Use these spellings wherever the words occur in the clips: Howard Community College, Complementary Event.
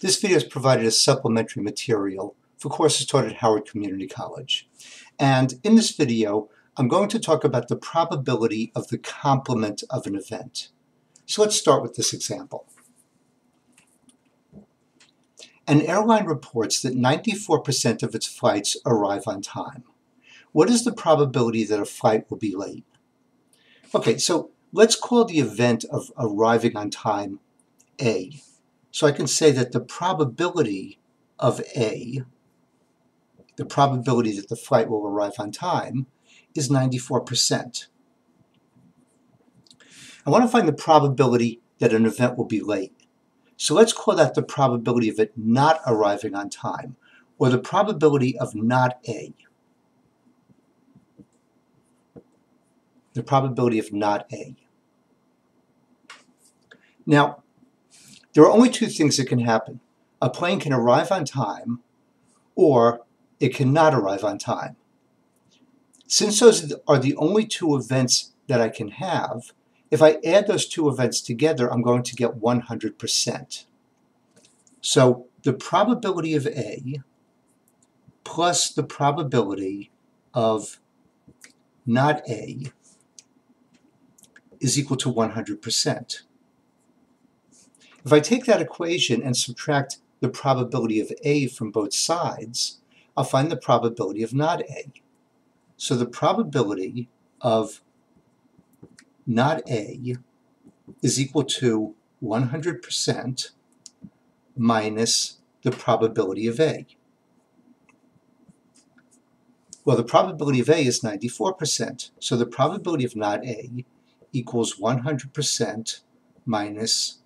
This video is provided as supplementary material for courses taught at Howard Community College. And in this video, I'm going to talk about the probability of the complement of an event. So let's start with this example. An airline reports that 94% of its flights arrive on time. What is the probability that a flight will be late? Okay, so let's call the event of arriving on time A. So I can say that the probability of A, the probability that the flight will arrive on time, is 94%. I want to find the probability that an event will be late. So let's call that the probability of it not arriving on time, or the probability of not A. The probability of not A. Now, there are only two things that can happen. A plane can arrive on time, or it cannot arrive on time. Since those are the only two events that I can have, if I add those two events together, I'm going to get 100%. So the probability of A plus the probability of not A is equal to 100%. If I take that equation and subtract the probability of A from both sides, I'll find the probability of not A. So the probability of not A is equal to 100% minus the probability of A. Well, the probability of A is 94%, so the probability of not A equals 100% minus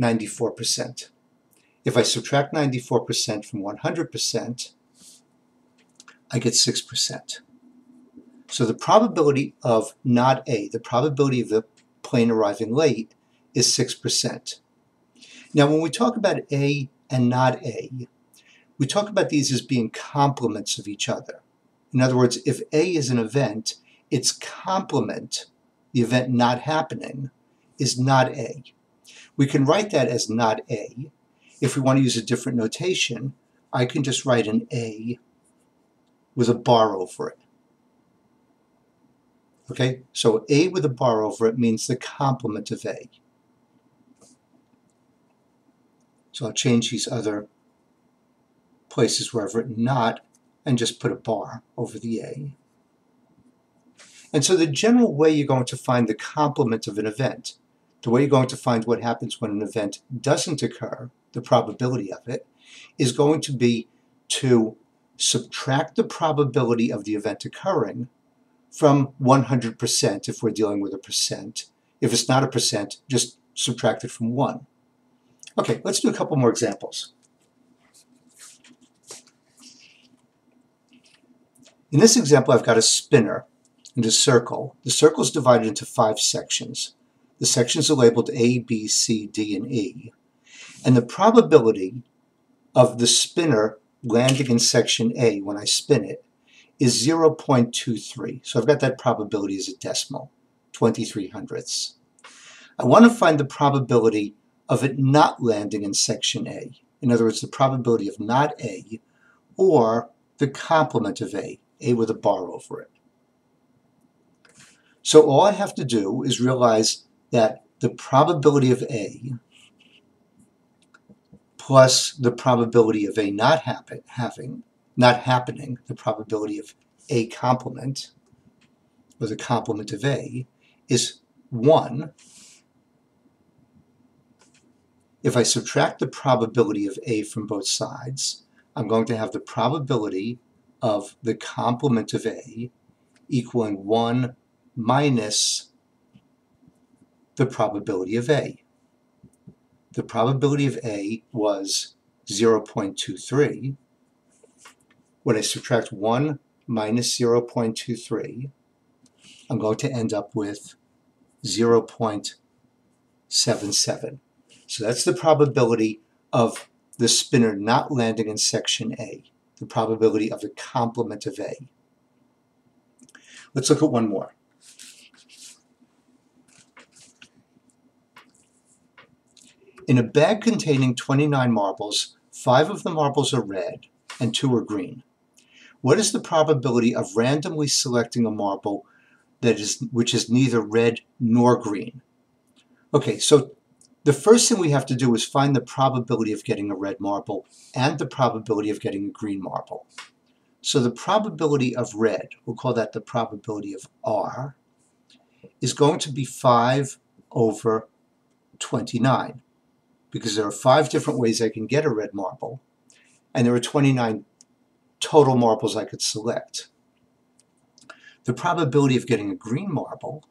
94%. If I subtract 94% from 100%, I get 6%. So the probability of not A, the probability of the plane arriving late, is 6%. Now, when we talk about A and not A, we talk about these as being complements of each other. In other words, if A is an event, its complement, the event not happening, is not A. We can write that as not A. If we want to use a different notation, I can just write an A with a bar over it. Okay, so A with a bar over it means the complement of A. So I'll change these other places where I've written not and just put a bar over the A. And so the general way you're going to find the complement of an event, the way you're going to find what happens when an event doesn't occur, the probability of it, is going to be to subtract the probability of the event occurring from 100% if we're dealing with a percent. If it's not a percent, just subtract it from 1. Okay, let's do a couple more examples. In this example, I've got a spinner and a circle. The circle is divided into 5 sections. The sections are labeled A, B, C, D, and E. And the probability of the spinner landing in section A when I spin it is 0.23. So I've got that probability as a decimal, 23 hundredths. I want to find the probability of it not landing in section A. In other words, the probability of not A, or the complement of A with a bar over it. So all I have to do is realize that the probability of A plus the probability of A not happening, the probability of A complement, or the complement of A, is 1. If I subtract the probability of A from both sides, I'm going to have the probability of the complement of A equaling 1 minus the probability of A. The probability of A was 0.23. When I subtract 1 minus 0.23, I'm going to end up with 0.77. So that's the probability of the spinner not landing in section A, the probability of the complement of A. Let's look at one more. In a bag containing 29 marbles, 5 of the marbles are red and 2 are green. What is the probability of randomly selecting a marble which is neither red nor green? Okay, so the first thing we have to do is find the probability of getting a red marble and the probability of getting a green marble. So the probability of red, we'll call that the probability of R, is going to be 5 over 29, because there are 5 different ways I can get a red marble, and there are 29 total marbles I could select. The probability of getting a green marble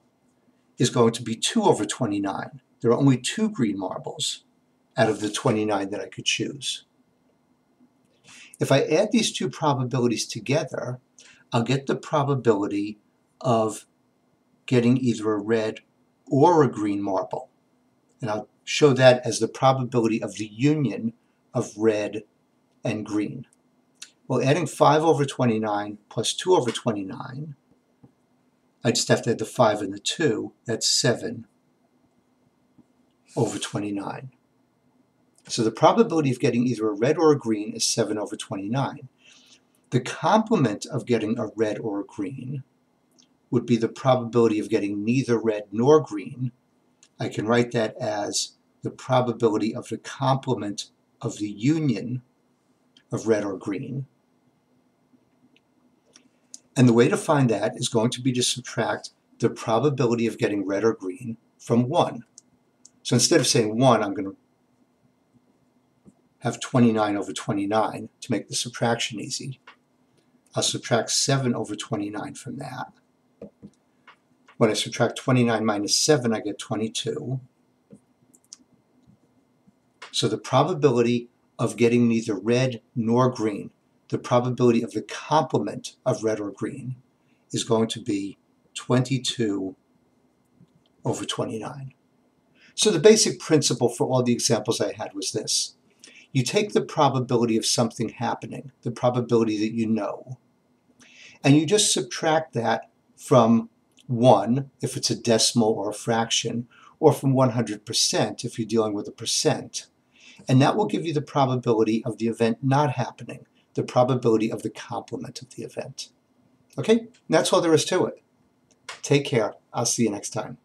is going to be 2 over 29. There are only 2 green marbles out of the 29 that I could choose. If I add these two probabilities together, I'll get the probability of getting either a red or a green marble. And I'll show that as the probability of the union of red and green. Well, adding 5 over 29 plus 2 over 29, I just have to add the 5 and the 2, that's 7 over 29. So the probability of getting either a red or a green is 7 over 29. The complement of getting a red or a green would be the probability of getting neither red nor green. I can write that as the probability of the complement of the union of red or green. And the way to find that is going to be to subtract the probability of getting red or green from 1. So instead of saying 1, I'm going to have 29 over 29 to make the subtraction easy. I'll subtract 7 over 29 from that. When I subtract 29 minus 7, I get 22. So the probability of getting neither red nor green, the probability of the complement of red or green, is going to be 22 over 29. So the basic principle for all the examples I had was this. You take the probability of something happening, the probability that you know, and you just subtract that from 1 if it's a decimal or a fraction, or from 100% if you're dealing with a percent. And that will give you the probability of the event not happening, the probability of the complement of the event. Okay? And that's all there is to it. Take care. I'll see you next time.